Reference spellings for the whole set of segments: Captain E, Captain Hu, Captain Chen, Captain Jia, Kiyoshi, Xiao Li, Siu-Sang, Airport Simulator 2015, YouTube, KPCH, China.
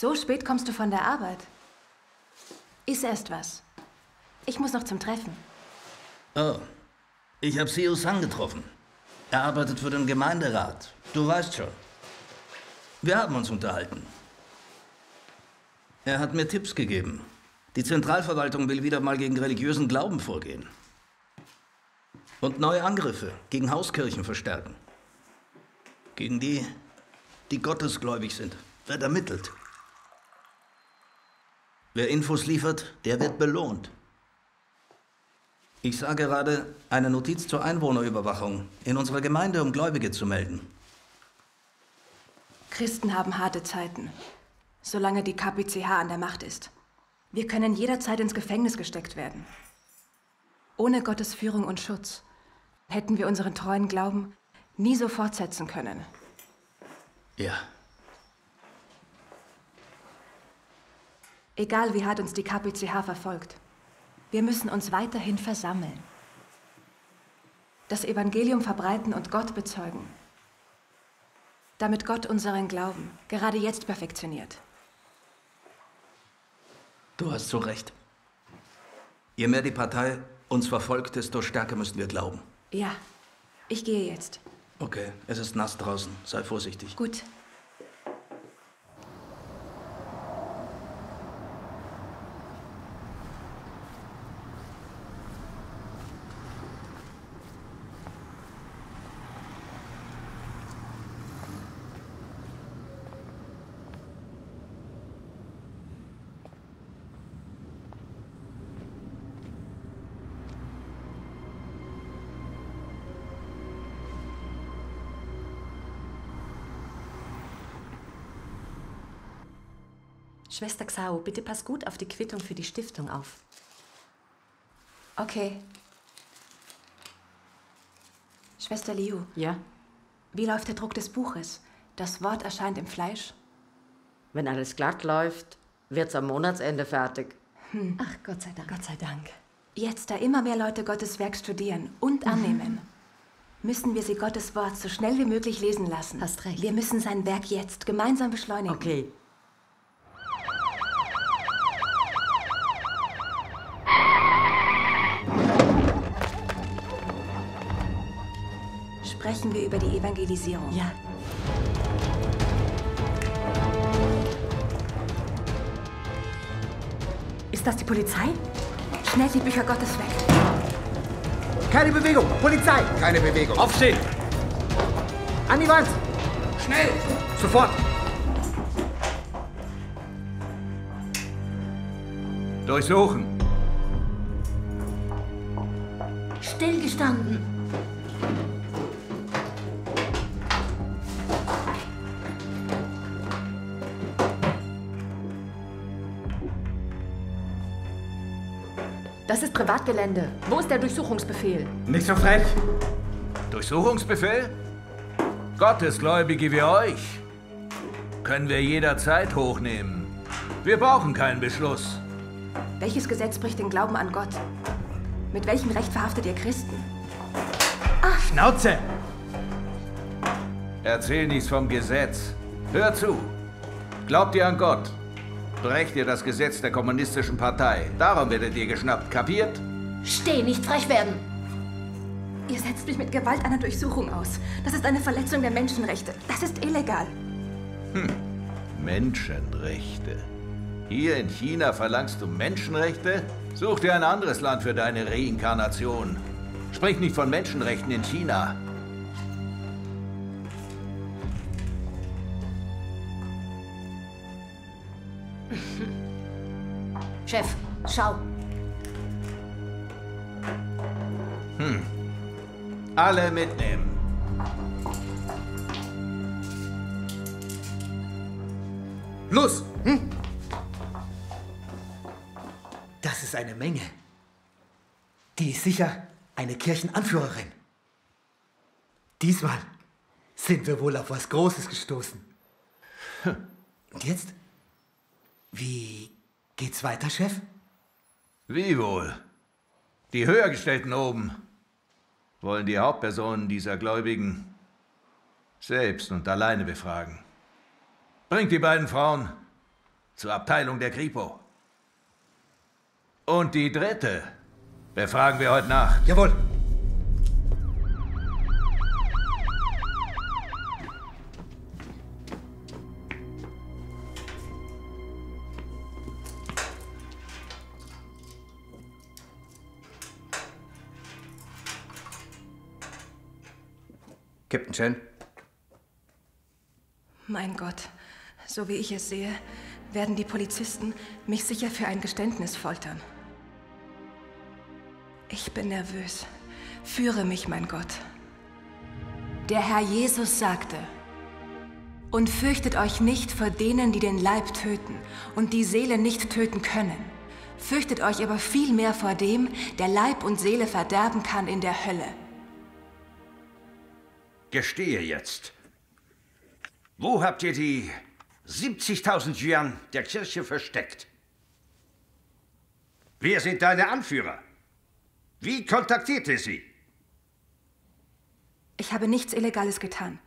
So spät kommst du von der Arbeit. Iss erst was. Ich muss noch zum Treffen. Oh, ich habe Siu-Sang getroffen. Er arbeitet für den Gemeinderat. Du weißt schon. Wir haben uns unterhalten. Er hat mir Tipps gegeben. Die Zentralverwaltung will wieder mal gegen religiösen Glauben vorgehen. Und neue Angriffe gegen Hauskirchen verstärken. Gegen die, die gottesgläubig sind, wird ermittelt. Wer Infos liefert, der wird belohnt. Ich sah gerade, eine Notiz zur Einwohnerüberwachung in unserer Gemeinde, um Gläubige zu melden. Christen haben harte Zeiten, solange die KPCH an der Macht ist. Wir können jederzeit ins Gefängnis gesteckt werden. Ohne Gottes Führung und Schutz hätten wir unseren treuen Glauben nie so fortsetzen können. Ja. Egal, wie hart uns die KPCH verfolgt. Wir müssen uns weiterhin versammeln, das Evangelium verbreiten und Gott bezeugen, damit Gott unseren Glauben gerade jetzt perfektioniert. Du hast so recht. Je mehr die Partei uns verfolgt, desto stärker müssen wir glauben. Ja, ich gehe jetzt. Okay, es ist nass draußen. Sei vorsichtig. Gut. Schwester Xiao, bitte pass gut auf die Quittung für die Stiftung auf. Okay. Schwester Liu. Ja? Wie läuft der Druck des Buches? Das Wort erscheint im Fleisch? Wenn alles glatt läuft, wird's am Monatsende fertig. Hm. Ach, Gott sei Dank. Gott sei Dank. Jetzt, da immer mehr Leute Gottes Werk studieren und annehmen, müssen wir sie Gottes Wort so schnell wie möglich lesen lassen. Hast recht. Wir müssen sein Werk jetzt gemeinsam beschleunigen. Okay. Sprechen wir über die Evangelisierung. Ja. Ist das die Polizei? Schnell die Bücher Gottes weg. Keine Bewegung! Polizei! Keine Bewegung! Aufstehen! An die Wand! Schnell! Sofort! Durchsuchen! Stillgestanden! Das ist Privatgelände. Wo ist der Durchsuchungsbefehl? Nicht so frech. Durchsuchungsbefehl? Gottesgläubige wie euch können wir jederzeit hochnehmen. Wir brauchen keinen Beschluss. Welches Gesetz bricht den Glauben an Gott? Mit welchem Recht verhaftet ihr Christen? Ach. Schnauze! Erzähl nichts vom Gesetz. Hör zu. Glaubt ihr an Gott? Brecht ihr das Gesetz der kommunistischen Partei. Darum werdet ihr geschnappt. Kapiert? Steh, nicht frech werden! Ihr setzt mich mit Gewalt einer Durchsuchung aus. Das ist eine Verletzung der Menschenrechte. Das ist illegal. Hm. Menschenrechte. Hier in China verlangst du Menschenrechte? Such dir ein anderes Land für deine Reinkarnation. Sprich nicht von Menschenrechten in China. Chef, schau. Hm. Alle mitnehmen. Los! Hm? Das ist eine Menge. Die ist sicher eine Kirchenanführerin. Diesmal sind wir wohl auf was Großes gestoßen. Und jetzt? Wie geht's weiter, Chef? Wie wohl? Die Höhergestellten oben wollen die Hauptpersonen dieser Gläubigen selbst und alleine befragen. Bringt die beiden Frauen zur Abteilung der Kripo. Und die dritte befragen wir heute Nacht. Jawohl. Captain Chen. Mein Gott, so wie ich es sehe, werden die Polizisten mich sicher für ein Geständnis foltern. Ich bin nervös. Führe mich, mein Gott. Der Herr Jesus sagte: Und fürchtet euch nicht vor denen, die den Leib töten und die Seele nicht töten können. Fürchtet euch aber vielmehr vor dem, der Leib und Seele verderben kann in der Hölle. Gestehe jetzt. Wo habt ihr die 70.000 Yuan der Kirche versteckt? Wer sind deine Anführer? Wie kontaktiert ihr sie? Ich habe nichts Illegales getan.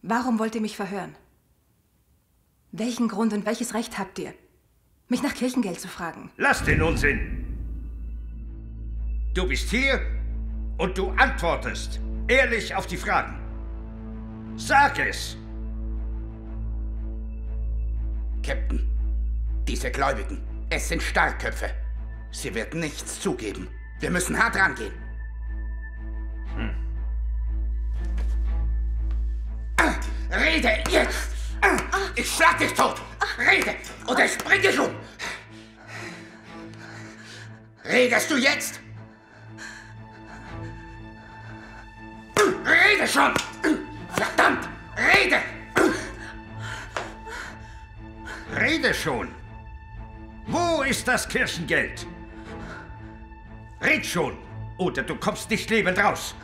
Warum wollt ihr mich verhören? Welchen Grund und welches Recht habt ihr, mich nach Kirchengeld zu fragen? Lass den Unsinn! Du bist hier und du antwortest ehrlich auf die Fragen. Sag es! Captain, diese Gläubigen, es sind Stahlköpfe. Sie werden nichts zugeben. Wir müssen hart rangehen. Rede jetzt! Ich schlag dich tot! Rede, oder ich spring dich um! Redest du jetzt? Rede schon! Verdammt! Rede! Rede schon! Wo ist das Kirchengeld? Red schon! Oder du kommst nicht lebend raus!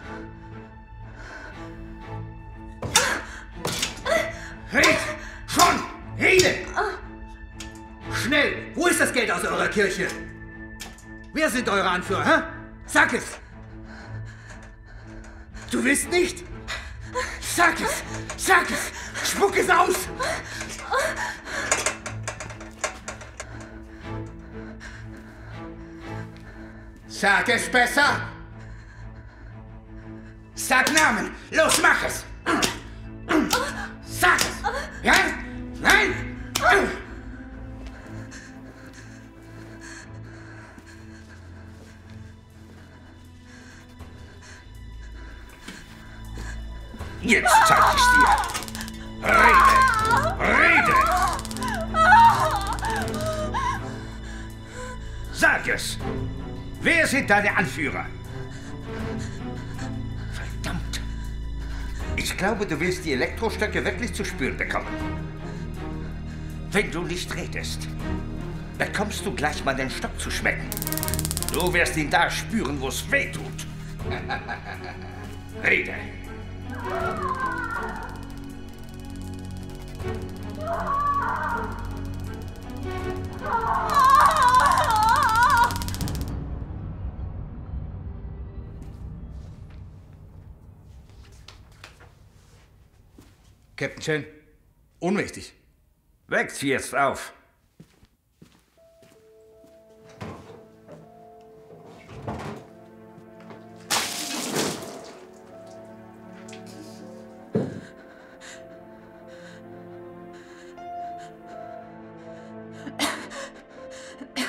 Red! Schon! Rede! Schnell! Wo ist das Geld aus eurer Kirche? Wer sind eure Anführer, hä? Sag es! Du willst nicht? Sag es! Sag es! Spuck es aus! Sag es besser! Sag Namen! Los, mach es! Sag es! Ja? Nein! Jetzt zeig ich's dir! Rede! Rede! Sag es! Wer sind deine Anführer? Verdammt! Ich glaube, du willst die Elektrostöcke wirklich zu spüren bekommen. Wenn du nicht redest, bekommst du gleich mal den Stock zu schmecken. Du wirst ihn da spüren, wo es weh tut. Rede! Captain Chen, ohnmächtig. Weckt sie jetzt auf.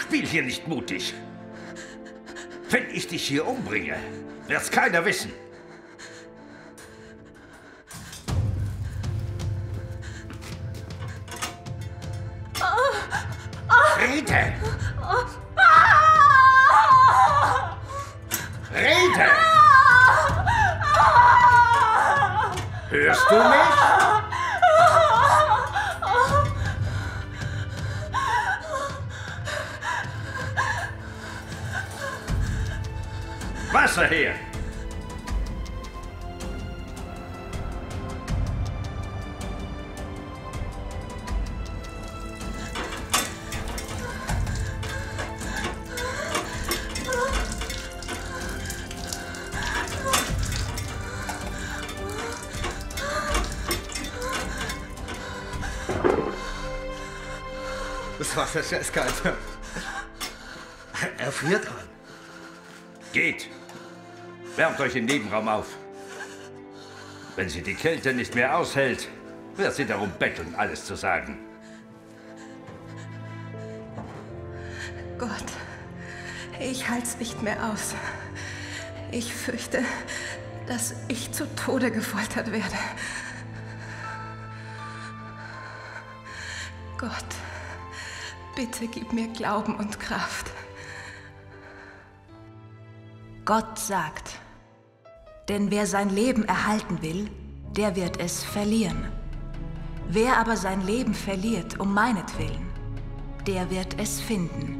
Spiel hier nicht mutig. Wenn ich dich hier umbringe, wird's keiner wissen. Rede! Rede! Hörst du mich? Wasser her! Das Wasser ist eiskalt. Er friert an. Geht! Wärmt euch im Nebenraum auf. Wenn sie die Kälte nicht mehr aushält, wird sie darum betteln, alles zu sagen. Gott, ich halte es nicht mehr aus. Ich fürchte, dass ich zu Tode gefoltert werde. Gott, bitte gib mir Glauben und Kraft. Gott sagt, denn wer sein Leben erhalten will, der wird es verlieren. Wer aber sein Leben verliert um meinetwillen, der wird es finden.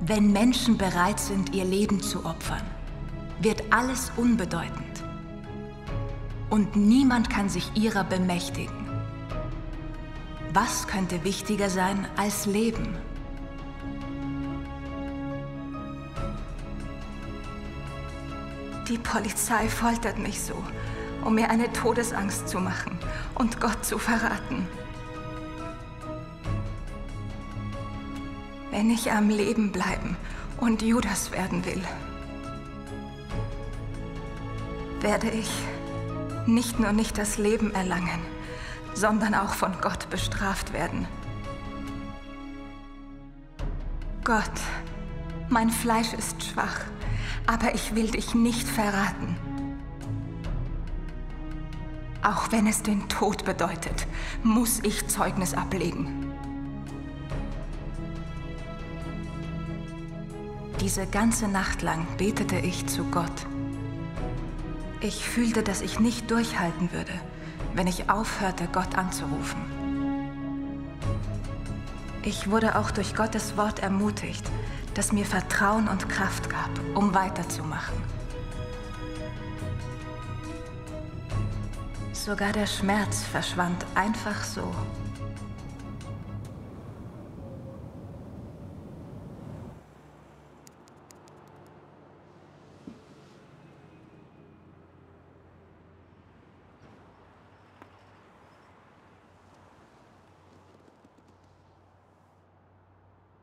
Wenn Menschen bereit sind, ihr Leben zu opfern, wird alles unbedeutend. Und niemand kann sich ihrer bemächtigen. Was könnte wichtiger sein als Leben? Die Polizei foltert mich so, um mir eine Todesangst zu machen und Gott zu verraten. Wenn ich am Leben bleiben und Judas werden will, werde ich nicht nur nicht das Leben erlangen, sondern auch von Gott bestraft werden. Gott, mein Fleisch ist schwach, aber ich will dich nicht verraten. Auch wenn es den Tod bedeutet, muss ich Zeugnis ablegen. Diese ganze Nacht lang betete ich zu Gott. Ich fühlte, dass ich nicht durchhalten würde, wenn ich aufhörte, Gott anzurufen. Ich wurde auch durch Gottes Wort ermutigt, das mir Vertrauen und Kraft gab, um weiterzumachen. Sogar der Schmerz verschwand einfach so.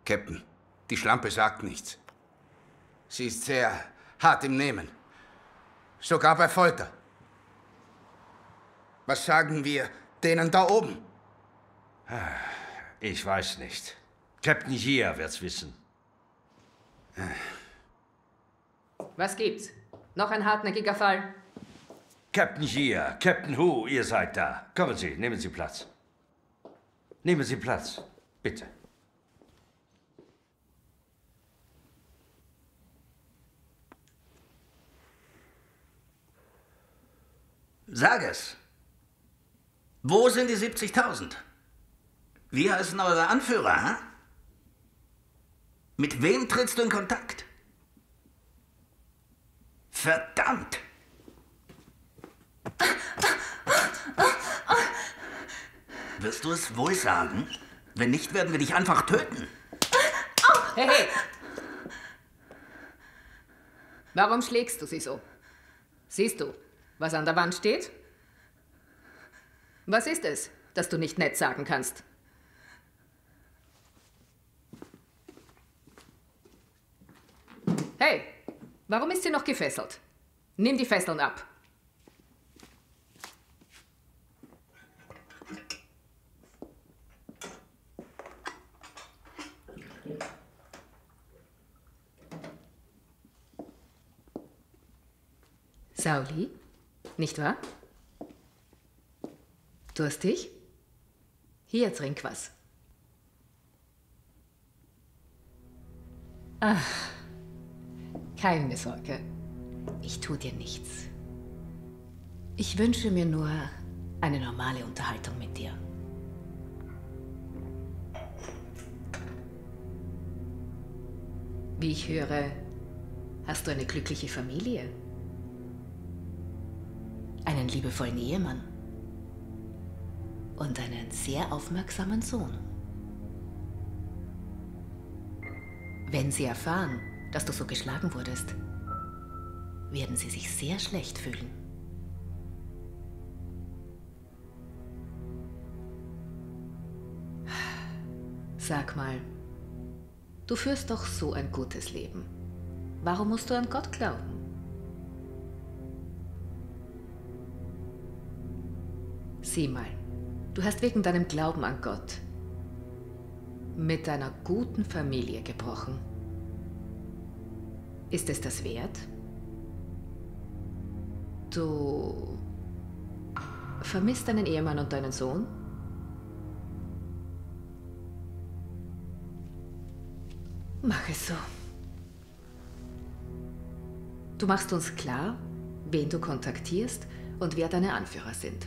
Captain, die Schlampe sagt nichts. Sie ist sehr hart im Nehmen. Sogar bei Folter. Was sagen wir denen da oben? Ich weiß nicht. Captain Jia wird's wissen. Was gibt's? Noch ein hartnäckiger Fall? Captain Jia, Captain Hu, ihr seid da. Kommen Sie, nehmen Sie Platz. Nehmen Sie Platz, bitte. Sag es. Wo sind die 70.000? Wir heißen eure Anführer, hm? Mit wem trittst du in Kontakt? Verdammt! Wirst du es wohl sagen? Wenn nicht, werden wir dich einfach töten. Hey, hey! Warum schlägst du sie so? Siehst du, was an der Wand steht? Was ist es, dass du nicht nett sagen kannst? Hey, warum ist sie noch gefesselt? Nimm die Fesseln ab. Sauli? Nicht wahr? Durstig? Hier, trink was. Ach, keine Sorge. Ich tue dir nichts. Ich wünsche mir nur eine normale Unterhaltung mit dir. Wie ich höre, hast du eine glückliche Familie. Einen liebevollen Ehemann und einen sehr aufmerksamen Sohn. Wenn sie erfahren, dass du so geschlagen wurdest, werden sie sich sehr schlecht fühlen. Sag mal, du führst doch so ein gutes Leben. Warum musst du an Gott glauben? Sieh mal, du hast wegen deinem Glauben an Gott mit deiner guten Familie gebrochen. Ist es das wert? Du vermisst deinen Ehemann und deinen Sohn? Mach es so. Du machst uns klar, wen du kontaktierst und wer deine Anführer sind.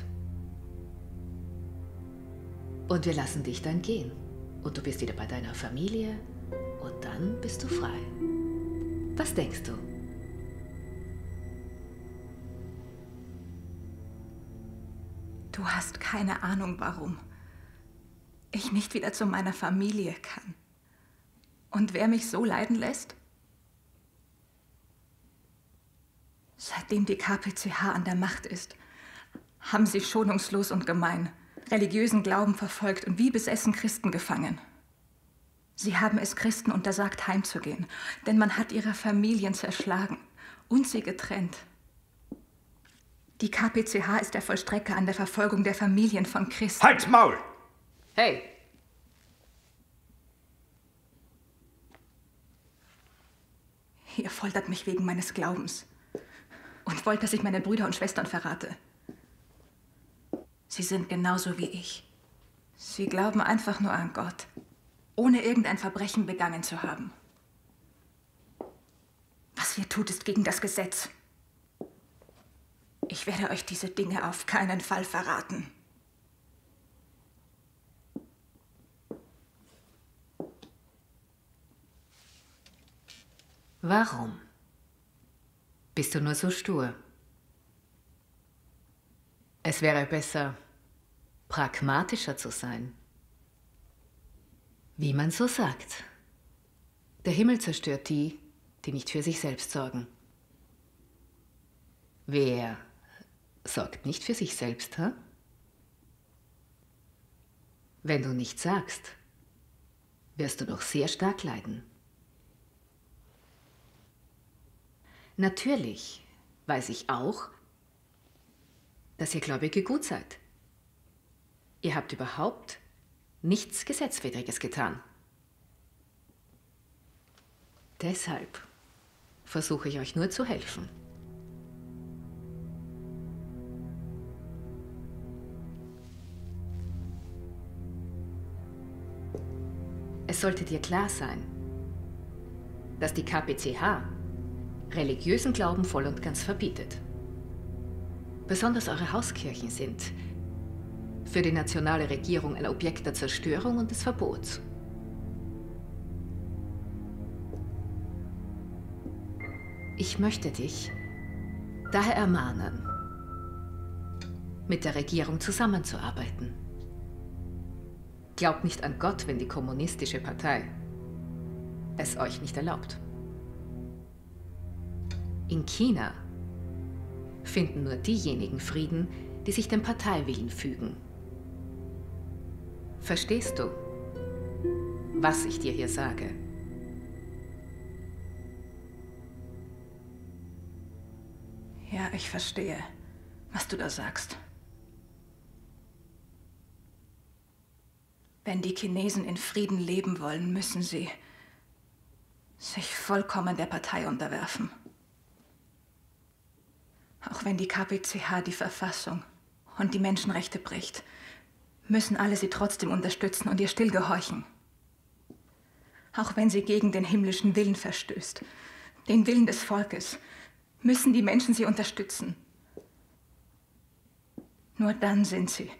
Und wir lassen dich dann gehen. Und du bist wieder bei deiner Familie und dann bist du frei. Was denkst du? Du hast keine Ahnung, warum ich nicht wieder zu meiner Familie kann. Und wer mich so leiden lässt? Seitdem die KPCH an der Macht ist, haben sie schonungslos und gemein religiösen Glauben verfolgt und wie besessen Christen gefangen. Sie haben es Christen untersagt, heimzugehen, denn man hat ihre Familien zerschlagen und sie getrennt. Die KPCH ist der Vollstrecker an der Verfolgung der Familien von Christen. Halt's Maul! Hey! Ihr foltert mich wegen meines Glaubens und wollt, dass ich meine Brüder und Schwestern verrate. Sie sind genauso wie ich. Sie glauben einfach nur an Gott, ohne irgendein Verbrechen begangen zu haben. Was ihr tut, ist gegen das Gesetz. Ich werde euch diese Dinge auf keinen Fall verraten. Warum bist du nur so stur? Es wäre besser, pragmatischer zu sein. Wie man so sagt. Der Himmel zerstört die, die nicht für sich selbst sorgen. Wer sorgt nicht für sich selbst, hä? Wenn du nichts sagst, wirst du doch sehr stark leiden. Natürlich weiß ich auch, dass ihr Gläubige gut seid. Ihr habt überhaupt nichts Gesetzwidriges getan. Deshalb versuche ich euch nur zu helfen. Es sollte dir klar sein, dass die KPCH religiösen Glauben voll und ganz verbietet. Besonders eure Hauskirchen sind für die nationale Regierung ein Objekt der Zerstörung und des Verbots. Ich möchte dich daher ermahnen, mit der Regierung zusammenzuarbeiten. Glaubt nicht an Gott, wenn die kommunistische Partei es euch nicht erlaubt. In China finden nur diejenigen Frieden, die sich dem Parteiwillen fügen. Verstehst du, was ich dir hier sage? Ja, ich verstehe, was du da sagst. Wenn die Chinesen in Frieden leben wollen, müssen sie sich vollkommen der Partei unterwerfen. Auch wenn die KPCH die Verfassung und die Menschenrechte bricht, müssen alle sie trotzdem unterstützen und ihr still gehorchen. Auch wenn sie gegen den himmlischen Willen verstößt, den Willen des Volkes, müssen die Menschen sie unterstützen. Nur dann sind sie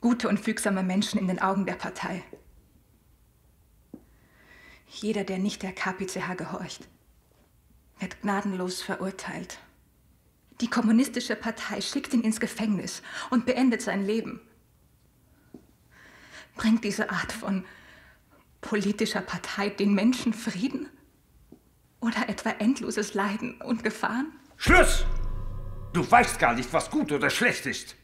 gute und fügsame Menschen in den Augen der Partei. Jeder, der nicht der KPCH gehorcht, wird gnadenlos verurteilt. Die kommunistische Partei schickt ihn ins Gefängnis und beendet sein Leben. Bringt diese Art von politischer Partei den Menschen Frieden? Oder etwa endloses Leiden und Gefahren? Schluss! Du weißt gar nicht, was gut oder schlecht ist.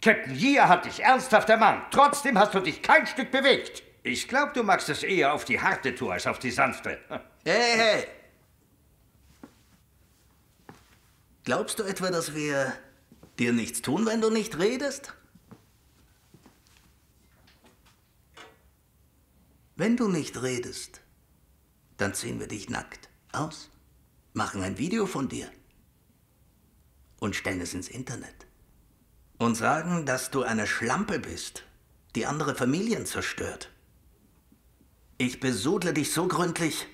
Captain Jia hat dich ernsthaft ermahnt. Trotzdem hast du dich kein Stück bewegt. Ich glaube, du magst es eher auf die harte Tour als auf die sanfte. Hey, hey! Glaubst du etwa, dass wir dir nichts tun, wenn du nicht redest? Wenn du nicht redest, dann ziehen wir dich nackt aus, machen ein Video von dir und stellen es ins Internet und sagen, dass du eine Schlampe bist, die andere Familien zerstört. Ich besudle dich so gründlich,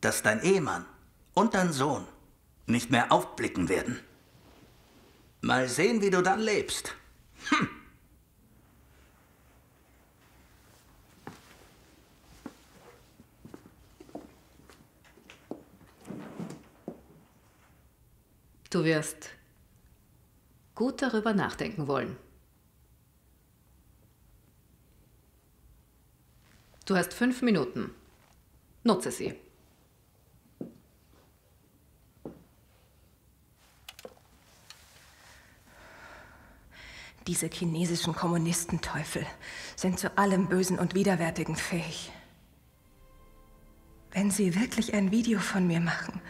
dass dein Ehemann und dein Sohn nicht mehr aufblicken werden. Mal sehen, wie du dann lebst. Hm. Du wirst gut darüber nachdenken wollen. Du hast 5 Minuten. Nutze sie. Diese chinesischen Kommunistenteufel sind zu allem Bösen und Widerwärtigen fähig. Wenn sie wirklich ein Video von mir machen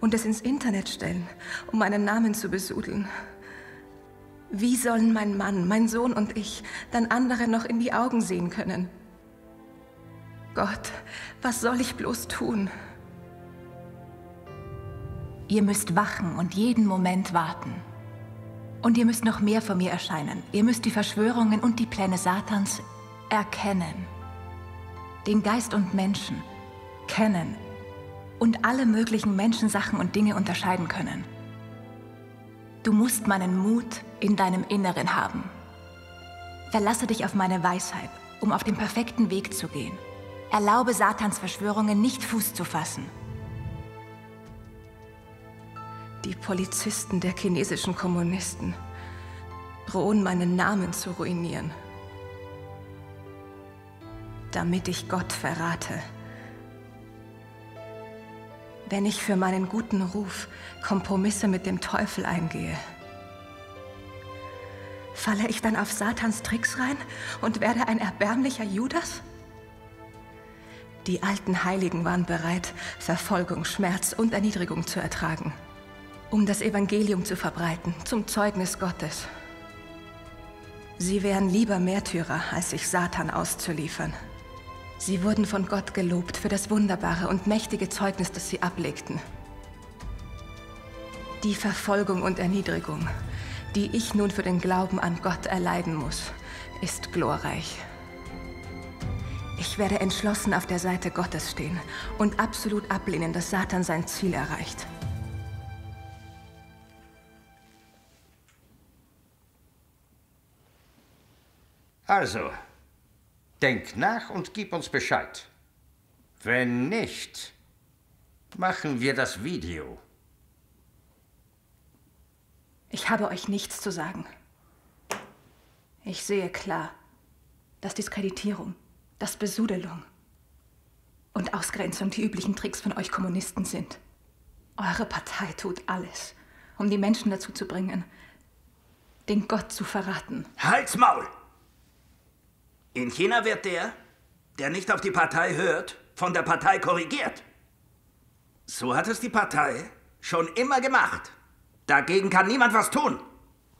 und es ins Internet stellen, um meinen Namen zu besudeln, wie sollen mein Mann, mein Sohn und ich dann anderen noch in die Augen sehen können? Gott, was soll ich bloß tun? Ihr müsst wachen und jeden Moment warten. Und ihr müsst noch mehr von mir erscheinen. Ihr müsst die Verschwörungen und die Pläne Satans erkennen. Den Geist und Menschen kennen und alle möglichen Menschensachen und Dinge unterscheiden können. Du musst meinen Mut in deinem Inneren haben. Verlasse dich auf meine Weisheit, um auf den perfekten Weg zu gehen. Erlaube Satans Verschwörungen nicht Fuß zu fassen. Die Polizisten der chinesischen Kommunisten drohen, meinen Namen zu ruinieren, damit ich Gott verrate. Wenn ich für meinen guten Ruf Kompromisse mit dem Teufel eingehe, falle ich dann auf Satans Tricks rein und werde ein erbärmlicher Judas? Die alten Heiligen waren bereit, Verfolgung, Schmerz und Erniedrigung zu ertragen, um das Evangelium zu verbreiten, zum Zeugnis Gottes. Sie wären lieber Märtyrer, als sich Satan auszuliefern. Sie wurden von Gott gelobt für das wunderbare und mächtige Zeugnis, das sie ablegten. Die Verfolgung und Erniedrigung, die ich nun für den Glauben an Gott erleiden muss, ist glorreich. Ich werde entschlossen auf der Seite Gottes stehen und absolut ablehnen, dass Satan sein Ziel erreicht. Also, denk nach und gib uns Bescheid. Wenn nicht, machen wir das Video. Ich habe euch nichts zu sagen. Ich sehe klar, dass Diskreditierung, dass Besudelung und Ausgrenzung die üblichen Tricks von euch Kommunisten sind. Eure Partei tut alles, um die Menschen dazu zu bringen, den Gott zu verraten. Halt's Maul! In China wird der, der nicht auf die Partei hört, von der Partei korrigiert. So hat es die Partei schon immer gemacht. Dagegen kann niemand was tun.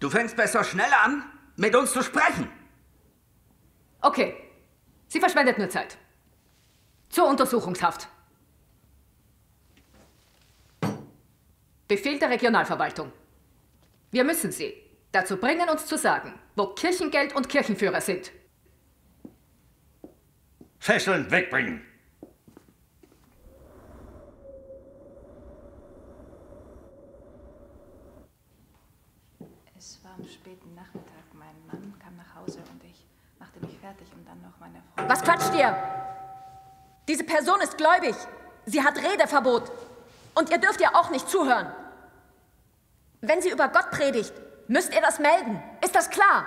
Du fängst besser schnell an, mit uns zu sprechen. Okay. Sie verschwendet nur Zeit. Zur Untersuchungshaft. Befehl der Regionalverwaltung. Wir müssen Sie dazu bringen, uns zu sagen, wo Kirchengeld und Kirchenführer sind. Fesseln wegbringen. Es war am späten Nachmittag. Mein Mann kam nach Hause und ich machte mich fertig, um dann noch meine Freundin... Was quatscht ihr? Diese Person ist gläubig. Sie hat Redeverbot. Und ihr dürft ihr auch nicht zuhören. Wenn sie über Gott predigt, müsst ihr das melden. Ist das klar?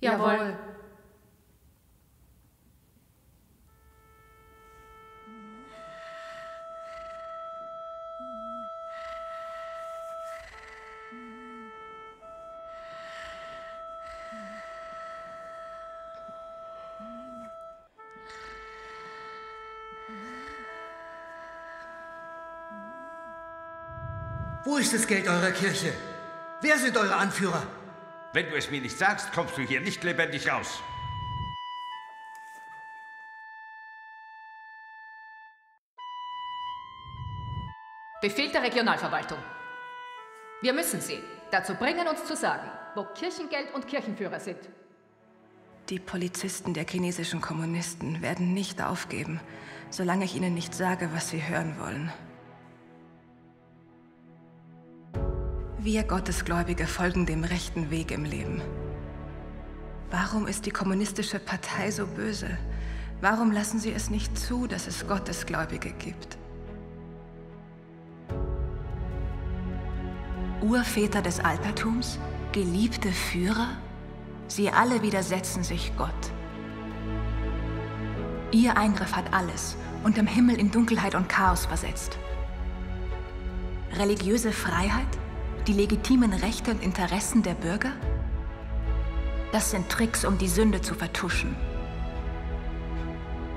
Jawohl. Jawohl. Wo ist das Geld eurer Kirche? Wer sind eure Anführer? Wenn du es mir nicht sagst, kommst du hier nicht lebendig raus. Befehl der Regionalverwaltung. Wir müssen sie dazu bringen, uns zu sagen, wo Kirchengeld und Kirchenführer sind. Die Polizisten der chinesischen Kommunisten werden nicht aufgeben, solange ich ihnen nicht sage, was sie hören wollen. Wir Gottesgläubige folgen dem rechten Weg im Leben. Warum ist die kommunistische Partei so böse? Warum lassen sie es nicht zu, dass es Gottesgläubige gibt? Urväter des Altertums, geliebte Führer, sie alle widersetzen sich Gott. Ihr Eingriff hat alles unterm Himmel in Dunkelheit und Chaos versetzt. Religiöse Freiheit, die legitimen Rechte und Interessen der Bürger, das sind Tricks, um die Sünde zu vertuschen.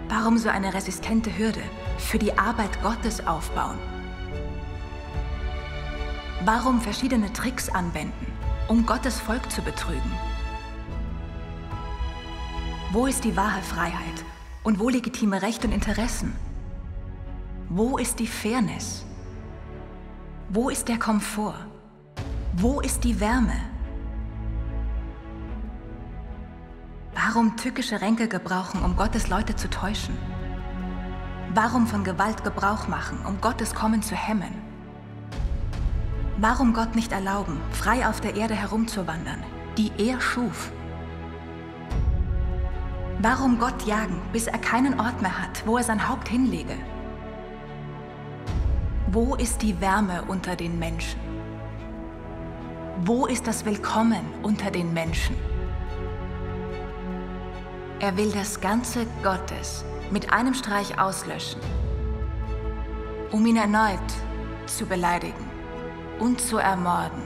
Warum so eine resistente Hürde für die Arbeit Gottes aufbauen? Warum verschiedene Tricks anwenden, um Gottes Volk zu betrügen? Wo ist die wahre Freiheit und wo legitime Rechte und Interessen? Wo ist die Fairness? Wo ist der Komfort? Wo ist die Wärme? Warum tückische Ränke gebrauchen, um Gottes Leute zu täuschen? Warum von Gewalt Gebrauch machen, um Gottes Kommen zu hemmen? Warum Gott nicht erlauben, frei auf der Erde herumzuwandern, die er schuf? Warum Gott jagen, bis er keinen Ort mehr hat, wo er sein Haupt hinlege? Wo ist die Wärme unter den Menschen? Wo ist das Willkommen unter den Menschen? Er will das Ganze Gottes mit einem Streich auslöschen, um ihn erneut zu beleidigen und zu ermorden,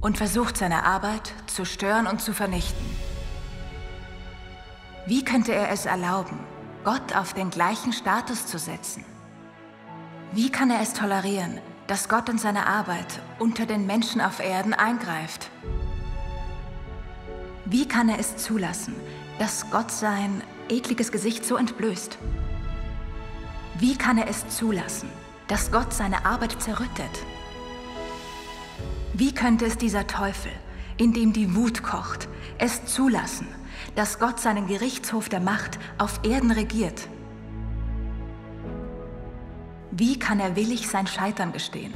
und versucht, seine Arbeit zu stören und zu vernichten. Wie könnte er es erlauben, Gott auf den gleichen Status zu setzen? Wie kann er es tolerieren, dass Gott in seine Arbeit unter den Menschen auf Erden eingreift? Wie kann er es zulassen, dass Gott sein ekliges Gesicht so entblößt? Wie kann er es zulassen, dass Gott seine Arbeit zerrüttet? Wie könnte es dieser Teufel, in dem die Wut kocht, es zulassen, dass Gott seinen Gerichtshof der Macht auf Erden regiert? Wie kann er willig sein Scheitern gestehen?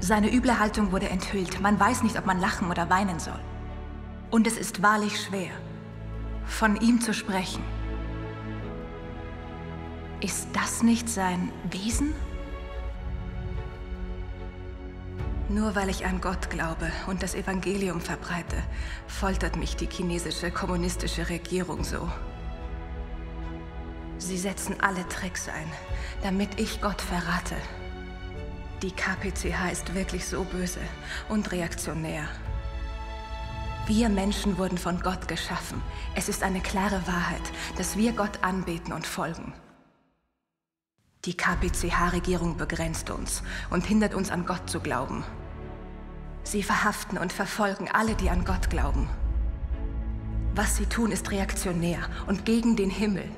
Seine üble Haltung wurde enthüllt. Man weiß nicht, ob man lachen oder weinen soll. Und es ist wahrlich schwer, von ihm zu sprechen. Ist das nicht sein Wesen? Nur weil ich an Gott glaube und das Evangelium verbreite, foltert mich die chinesische kommunistische Regierung so. Sie setzen alle Tricks ein, damit ich Gott verrate. Die KPCH ist wirklich so böse und reaktionär. Wir Menschen wurden von Gott geschaffen. Es ist eine klare Wahrheit, dass wir Gott anbeten und folgen. Die KPCH-Regierung begrenzt uns und hindert uns, an Gott zu glauben. Sie verhaften und verfolgen alle, die an Gott glauben. Was sie tun, ist reaktionär und gegen den Himmel.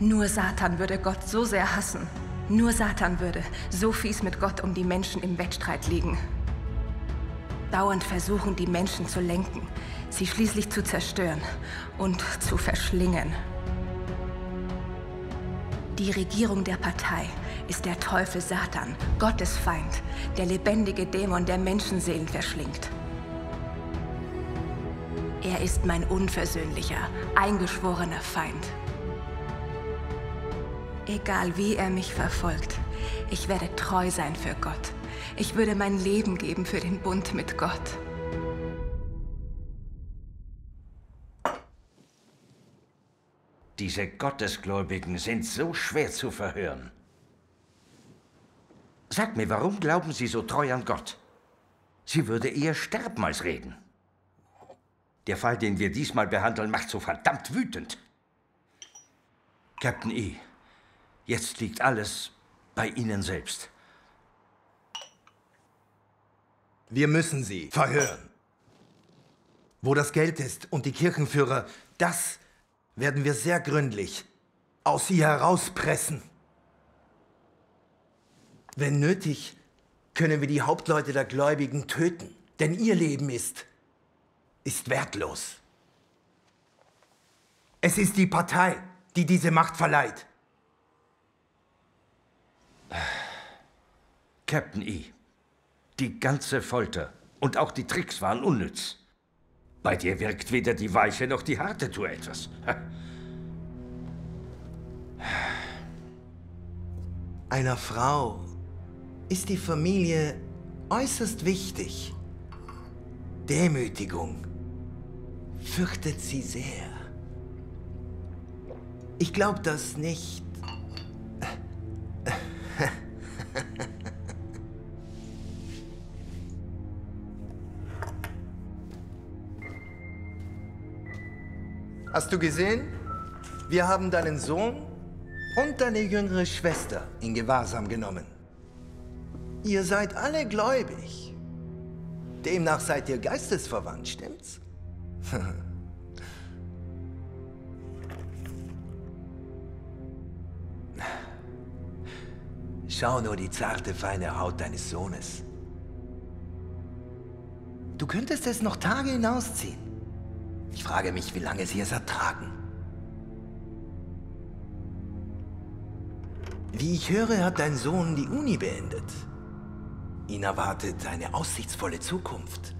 Nur Satan würde Gott so sehr hassen. Nur Satan würde so fies mit Gott um die Menschen im Wettstreit liegen. Dauernd versuchen, die Menschen zu lenken, sie schließlich zu zerstören und zu verschlingen. Die Regierung der Partei ist der Teufel Satan, Gottes Feind, der lebendige Dämon, der Menschenseelen verschlingt. Er ist mein unversöhnlicher, eingeschworener Feind. Egal wie er mich verfolgt, ich werde treu sein für Gott. Ich würde mein Leben geben für den Bund mit Gott. Diese Gottesgläubigen sind so schwer zu verhören. Sag mir, warum glauben Sie so treu an Gott? Sie würde eher sterben als reden. Der Fall, den wir diesmal behandeln, macht so verdammt wütend. Captain E., jetzt liegt alles bei Ihnen selbst. Wir müssen sie verhören. Wo das Geld ist und die Kirchenführer, das werden wir sehr gründlich aus ihr herauspressen. Wenn nötig, können wir die Hauptleute der Gläubigen töten, denn ihr Leben ist wertlos. Es ist die Partei, die diese Macht verleiht. Captain E, die ganze Folter und auch die Tricks waren unnütz. Bei dir wirkt weder die weiche noch die harte Tour etwas. Einer Frau ist die Familie äußerst wichtig. Demütigung fürchtet sie sehr. Ich glaube das nicht. Hast du gesehen? Wir haben deinen Sohn und deine jüngere Schwester in Gewahrsam genommen. Ihr seid alle gläubig. Demnach seid ihr geistesverwandt, stimmt's? Schau nur die zarte, feine Haut deines Sohnes. Du könntest es noch Tage hinausziehen. Ich frage mich, wie lange sie es ertragen. Wie ich höre, hat dein Sohn die Uni beendet. Ihn erwartet eine aussichtsvolle Zukunft.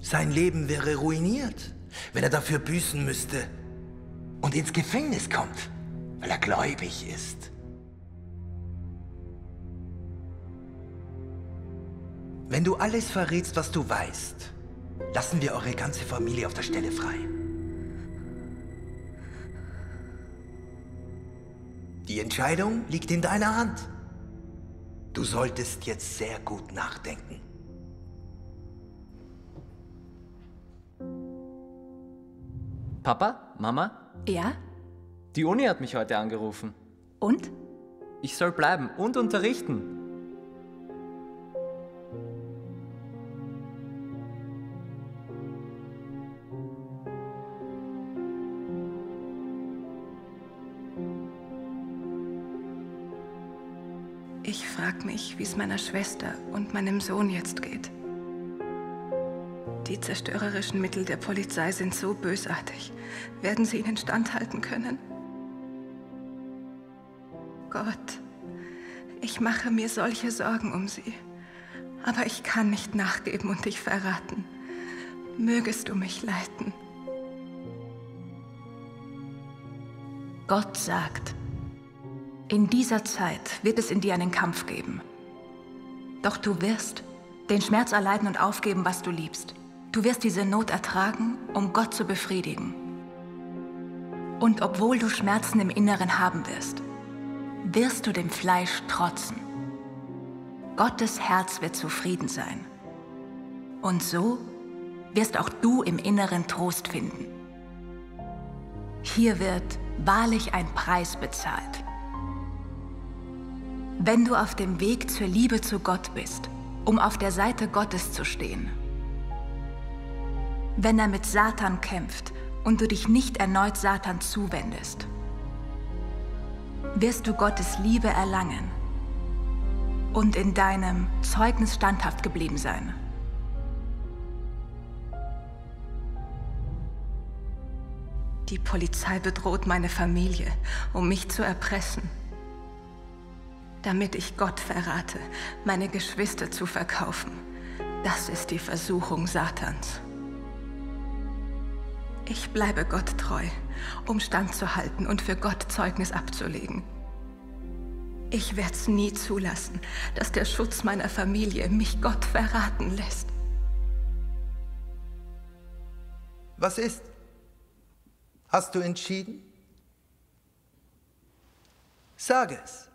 Sein Leben wäre ruiniert, wenn er dafür büßen müsste und ins Gefängnis kommt, weil er gläubig ist. Wenn du alles verrätst, was du weißt, lassen wir eure ganze Familie auf der Stelle frei. Die Entscheidung liegt in deiner Hand. Du solltest jetzt sehr gut nachdenken. Papa? Mama? Ja? Die Uni hat mich heute angerufen. Und? Ich soll bleiben und unterrichten. Ich frag mich, wie es meiner Schwester und meinem Sohn jetzt geht. Die zerstörerischen Mittel der Polizei sind so bösartig. Werden sie ihnen standhalten können? Gott, ich mache mir solche Sorgen um sie. Aber ich kann nicht nachgeben und dich verraten. Mögest du mich leiten. Gott sagt: In dieser Zeit wird es in dir einen Kampf geben. Doch du wirst den Schmerz erleiden und aufgeben, was du liebst. Du wirst diese Not ertragen, um Gott zu befriedigen. Und obwohl du Schmerzen im Inneren haben wirst, wirst du dem Fleisch trotzen. Gottes Herz wird zufrieden sein. Und so wirst auch du im Inneren Trost finden. Hier wird wahrlich ein Preis bezahlt. Wenn du auf dem Weg zur Liebe zu Gott bist, um auf der Seite Gottes zu stehen. Wenn er mit Satan kämpft und du dich nicht erneut Satan zuwendest, wirst du Gottes Liebe erlangen und in deinem Zeugnis standhaft geblieben sein. Die Polizei bedroht meine Familie, um mich zu erpressen. Damit ich Gott verrate, meine Geschwister zu verkaufen. Das ist die Versuchung Satans. Ich bleibe Gott treu, um standzuhalten und für Gott Zeugnis abzulegen. Ich werde es nie zulassen, dass der Schutz meiner Familie mich Gott verraten lässt. Was ist? Hast du entschieden? Sag es.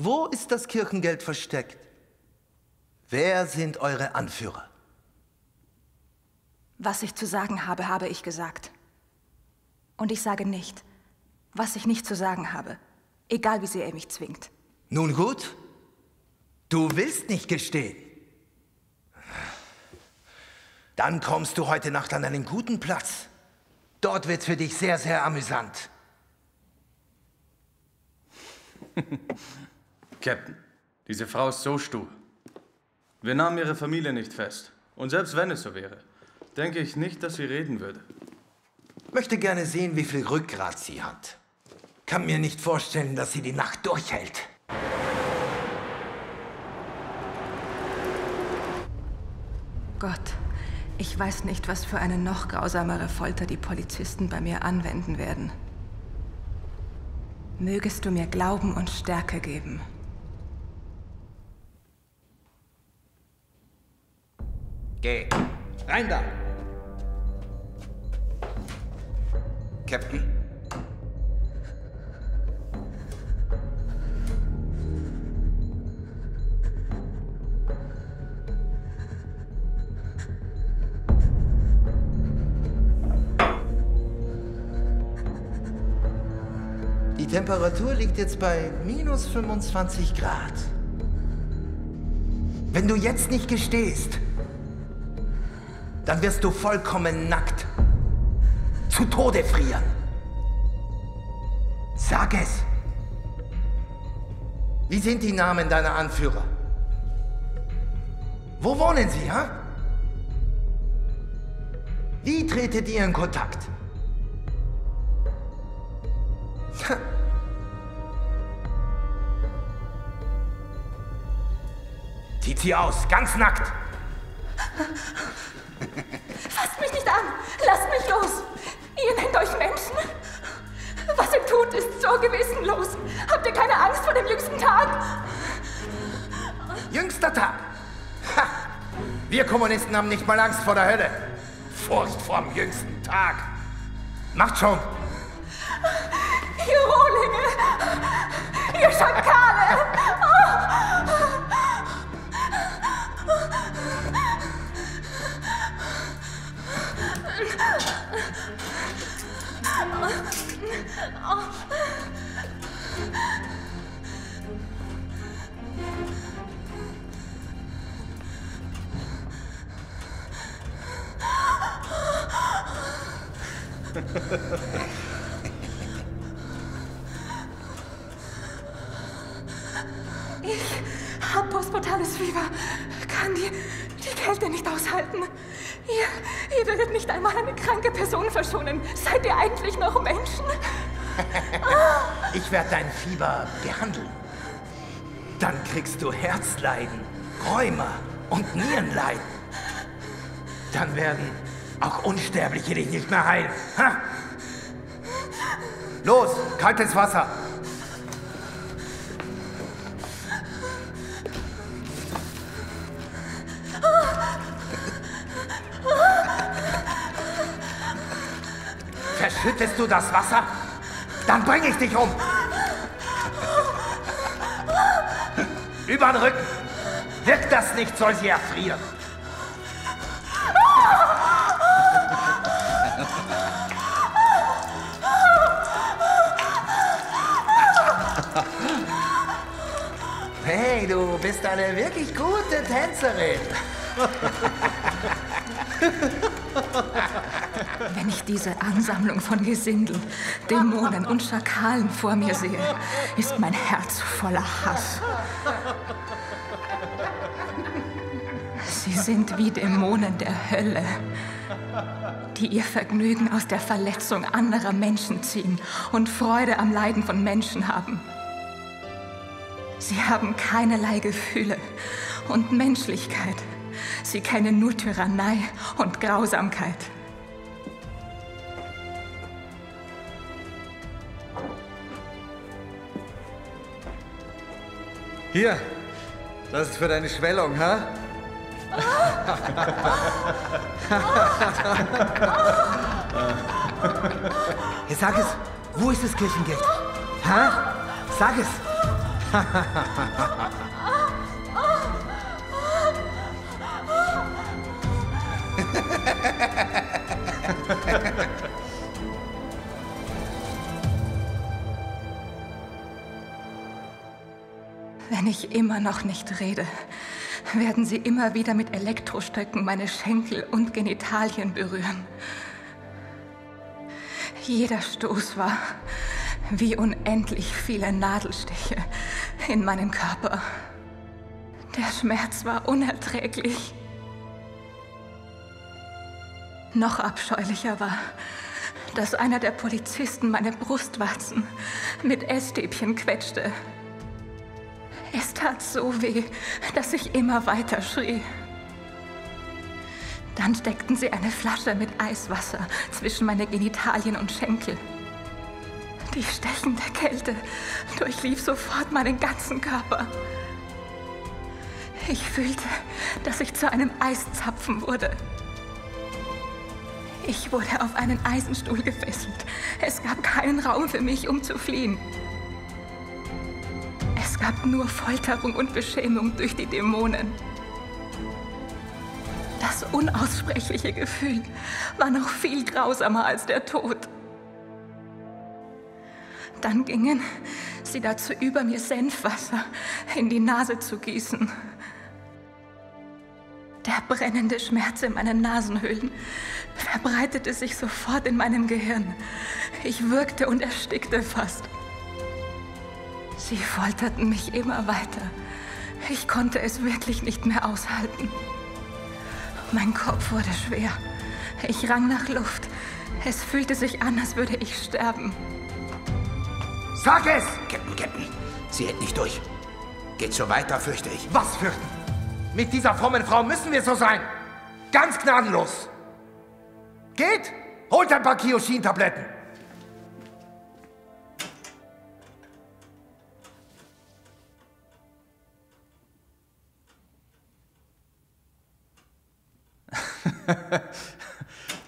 Wo ist das Kirchengeld versteckt? Wer sind eure Anführer? Was ich zu sagen habe, habe ich gesagt. Und ich sage nicht, was ich nicht zu sagen habe. Egal, wie sehr er mich zwingt. Nun gut. Du willst nicht gestehen. Dann kommst du heute Nacht an einen guten Platz. Dort wird's für dich sehr, sehr amüsant. Captain, diese Frau ist so stur. Wir nahmen ihre Familie nicht fest. Und selbst wenn es so wäre, denke ich nicht, dass sie reden würde. Möchte gerne sehen, wie viel Rückgrat sie hat. Kann mir nicht vorstellen, dass sie die Nacht durchhält. Gott, ich weiß nicht, was für eine noch grausamere Folter die Polizisten bei mir anwenden werden. Mögest du mir Glauben und Stärke geben. Geh. Rein da! Captain? Die Temperatur liegt jetzt bei −25 Grad. Wenn du jetzt nicht gestehst, dann wirst du vollkommen nackt zu Tode frieren. Sag es. Wie sind die Namen deiner Anführer? Wo wohnen sie, ha? Wie tretet ihr in Kontakt? Zieht sie aus, ganz nackt. Fasst mich nicht an! Lasst mich los! Ihr nennt euch Menschen? Was ihr tut, ist so gewissenlos. Habt ihr keine Angst vor dem jüngsten Tag? Jüngster Tag? Ha! Wir Kommunisten haben nicht mal Angst vor der Hölle. Furcht vorm jüngsten Tag. Macht schon! Ihr Rohlinge! Ihr Schakale! Oh! Ich hab postportales Fieber, kann die Kälte nicht aushalten. Ihr würdet nicht einmal eine kranke Person verschonen. Seid ihr eigentlich noch Menschen? Ich werde dein Fieber behandeln. Dann kriegst du Herzleiden, Rheuma und Nierenleiden. Dann werden auch Unsterbliche dich nicht mehr heilen. Ha? Los, kaltes Wasser. Verschüttest du das Wasser? Dann bring ich dich um. Über den Rücken. Wirkt das nicht, soll sie erfrieren. Hey, du bist eine wirklich gute Tänzerin. Wenn ich diese Ansammlung von Gesindeln, Dämonen und Schakalen vor mir sehe, ist mein Herz voller Hass. Sie sind wie Dämonen der Hölle, die ihr Vergnügen aus der Verletzung anderer Menschen ziehen und Freude am Leiden von Menschen haben. Sie haben keinerlei Gefühle und Menschlichkeit. Sie kennen nur Tyrannei und Grausamkeit. Hier, das ist für deine Schwellung, ha? Ja, sag es, wo ist das Kirchengeld? Ha? Sag es! Wenn ich immer noch nicht rede, werden sie immer wieder mit Elektrostöcken meine Schenkel und Genitalien berühren. Jeder Stoß war wie unendlich viele Nadelstiche in meinem Körper. Der Schmerz war unerträglich. Noch abscheulicher war, dass einer der Polizisten meine Brustwarzen mit Essstäbchen quetschte. Es tat so weh, dass ich immer weiter schrie. Dann steckten sie eine Flasche mit Eiswasser zwischen meine Genitalien und Schenkel. Die stechende Kälte durchlief sofort meinen ganzen Körper. Ich fühlte, dass ich zu einem Eiszapfen wurde. Ich wurde auf einen Eisenstuhl gefesselt. Es gab keinen Raum für mich, um zu fliehen. Es gab nur Folterung und Beschämung durch die Dämonen. Das unaussprechliche Gefühl war noch viel grausamer als der Tod. Dann gingen sie dazu über, mir Senfwasser in die Nase zu gießen. Der brennende Schmerz in meinen Nasenhöhlen verbreitete sich sofort in meinem Gehirn. Ich würgte und erstickte fast. Sie folterten mich immer weiter. Ich konnte es wirklich nicht mehr aushalten. Mein Kopf wurde schwer. Ich rang nach Luft. Es fühlte sich an, als würde ich sterben. Sag es! Captain, sie hält nicht durch. Geht so weiter, fürchte ich. Was fürchten? Mit dieser frommen Frau müssen wir so sein. Ganz gnadenlos. Geht! Holt ein paar Kiyoshi-Tabletten.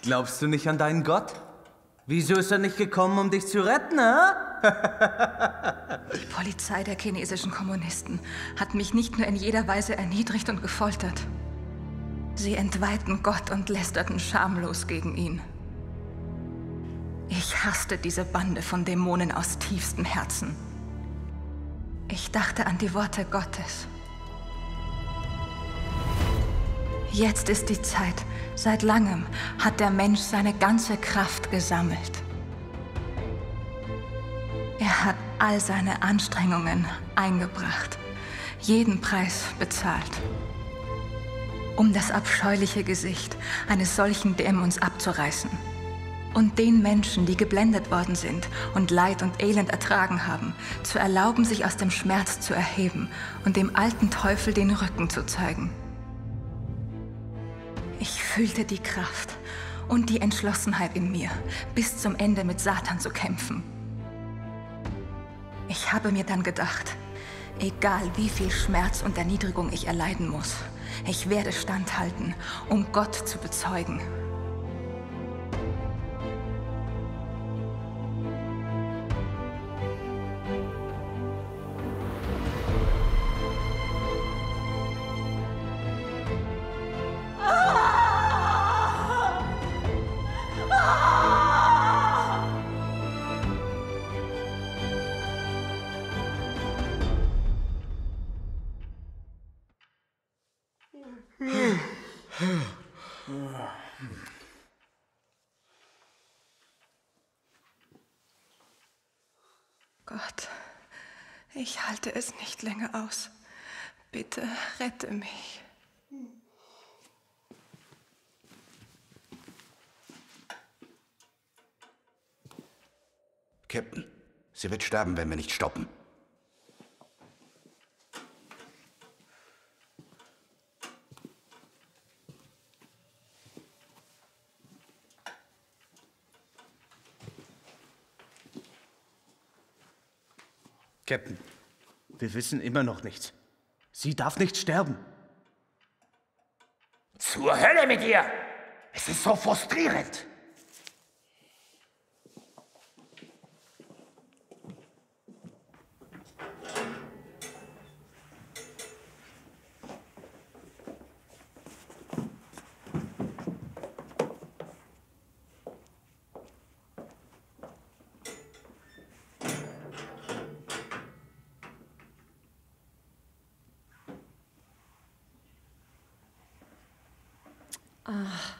Glaubst du nicht an deinen Gott? Wieso ist er nicht gekommen, um dich zu retten, hä? Die Polizei der chinesischen Kommunisten hat mich nicht nur in jeder Weise erniedrigt und gefoltert. Sie entweihten Gott und lästerten schamlos gegen ihn. Ich hasste diese Bande von Dämonen aus tiefstem Herzen. Ich dachte an die Worte Gottes. Jetzt ist die Zeit. Seit langem hat der Mensch seine ganze Kraft gesammelt. Er hat all seine Anstrengungen eingebracht, jeden Preis bezahlt. Um das abscheuliche Gesicht eines solchen Dämons abzureißen und den Menschen, die geblendet worden sind und Leid und Elend ertragen haben, zu erlauben, sich aus dem Schmerz zu erheben und dem alten Teufel den Rücken zu zeigen. Ich fühlte die Kraft und die Entschlossenheit in mir, bis zum Ende mit Satan zu kämpfen. Ich habe mir dann gedacht, egal wie viel Schmerz und Erniedrigung ich erleiden muss, ich werde standhalten, um Gott zu bezeugen. Ich halte es nicht länger aus. Bitte rette mich. Captain, sie wird sterben, wenn wir nicht stoppen. Captain, wir wissen immer noch nichts. Sie darf nicht sterben. Zur Hölle mit ihr! Es ist so frustrierend! Ach.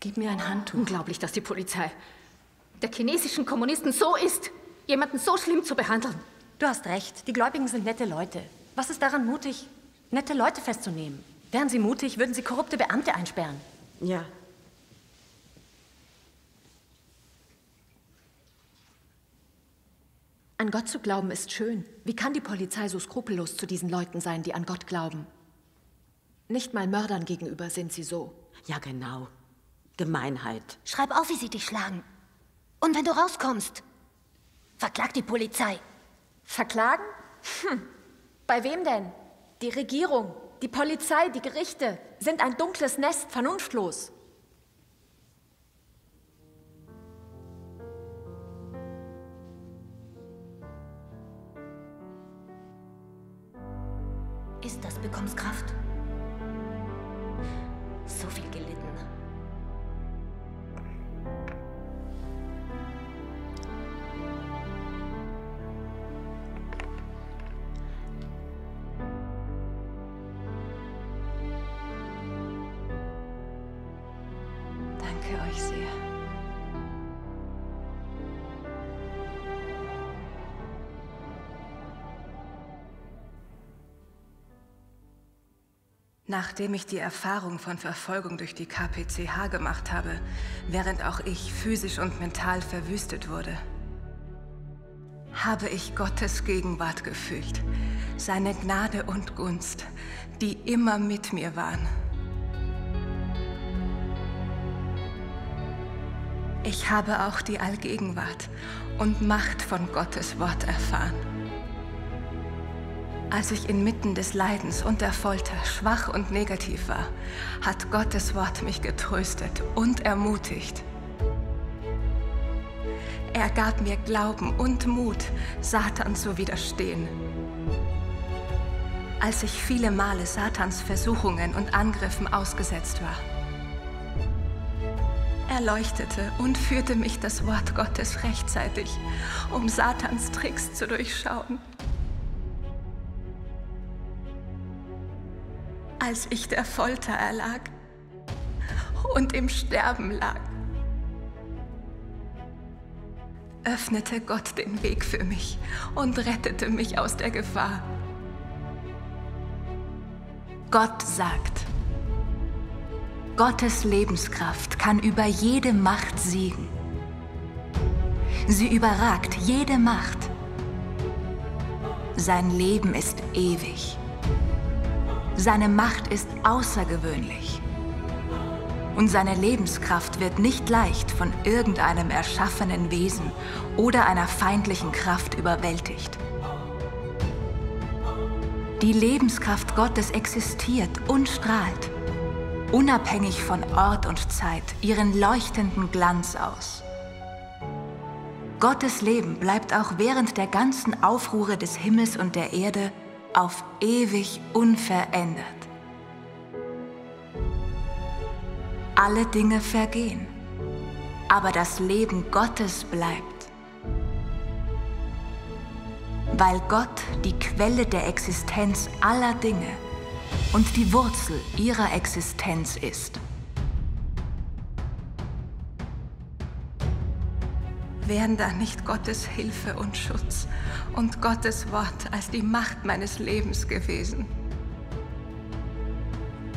Gib mir ein Handtuch. Unglaublich, dass die Polizei der chinesischen Kommunisten so ist, jemanden so schlimm zu behandeln. Du hast recht, die Gläubigen sind nette Leute. Was ist daran mutig, nette Leute festzunehmen? Wären sie mutig, würden sie korrupte Beamte einsperren. Ja. An Gott zu glauben ist schön. Wie kann die Polizei so skrupellos zu diesen Leuten sein, die an Gott glauben? Nicht mal Mördern gegenüber sind sie so. Ja, genau. Gemeinheit. Schreib auf, wie sie dich schlagen. Und wenn du rauskommst, verklag die Polizei. Verklagen? Hm. Bei wem denn? Die Regierung, die Polizei, die Gerichte sind ein dunkles Nest, vernunftlos. Ist das Bekommenskraft? So viel gelitten. Danke euch sehr. Nachdem ich die Erfahrung von Verfolgung durch die KPCH gemacht habe, während auch ich physisch und mental verwüstet wurde, habe ich Gottes Gegenwart gefühlt, seine Gnade und Gunst, die immer mit mir waren. Ich habe auch die Allgegenwart und Macht von Gottes Wort erfahren. Als ich inmitten des Leidens und der Folter schwach und negativ war, hat Gottes Wort mich getröstet und ermutigt. Er gab mir Glauben und Mut, Satan zu widerstehen. Als ich viele Male Satans Versuchungen und Angriffen ausgesetzt war, erleuchtete und führte mich das Wort Gottes rechtzeitig, um Satans Tricks zu durchschauen. Als ich der Folter erlag und im Sterben lag, öffnete Gott den Weg für mich und rettete mich aus der Gefahr. Gott sagt: Gottes Lebenskraft kann über jede Macht siegen. Sie überragt jede Macht. Sein Leben ist ewig. Seine Macht ist außergewöhnlich. Und seine Lebenskraft wird nicht leicht von irgendeinem erschaffenen Wesen oder einer feindlichen Kraft überwältigt. Die Lebenskraft Gottes existiert und strahlt, unabhängig von Ort und Zeit, ihren leuchtenden Glanz aus. Gottes Leben bleibt auch während der ganzen Aufruhre des Himmels und der Erde auf ewig unverändert. Alle Dinge vergehen, aber das Leben Gottes bleibt. Weil Gott die Quelle der Existenz aller Dinge und die Wurzel ihrer Existenz ist. Wären da nicht Gottes Hilfe und Schutz und Gottes Wort als die Macht meines Lebens gewesen,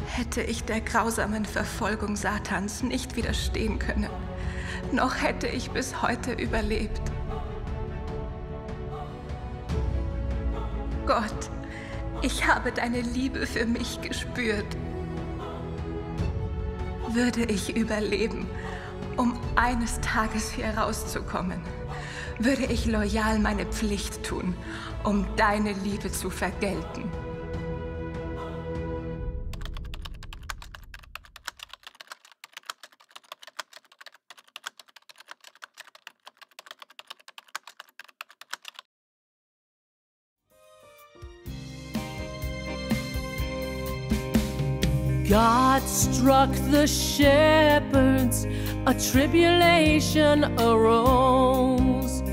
hätte ich der grausamen Verfolgung Satans nicht widerstehen können, noch hätte ich bis heute überlebt. Gott, ich habe deine Liebe für mich gespürt. Würde ich überleben, um eines Tages hier rauszukommen, würde ich loyal meine Pflicht tun, um deine Liebe zu vergelten. God struck the shepherds, a tribulation arose.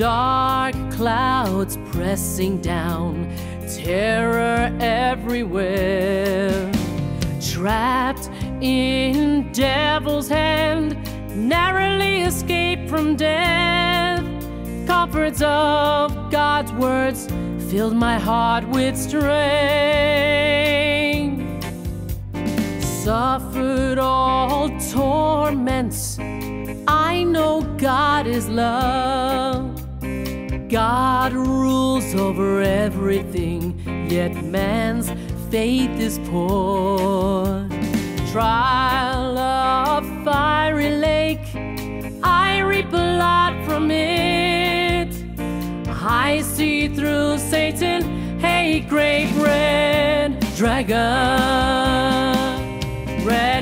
dark clouds pressing down, terror everywhere. Trapped in devil's hand, narrowly escaped from death. Comforts of God's words filled my heart with strength. Suffered all torments, I know God is love. God rules over everything, yet man's faith is poor. Trial of fiery lake, I reap a lot from it. I see through Satan, hey, great red dragon, red.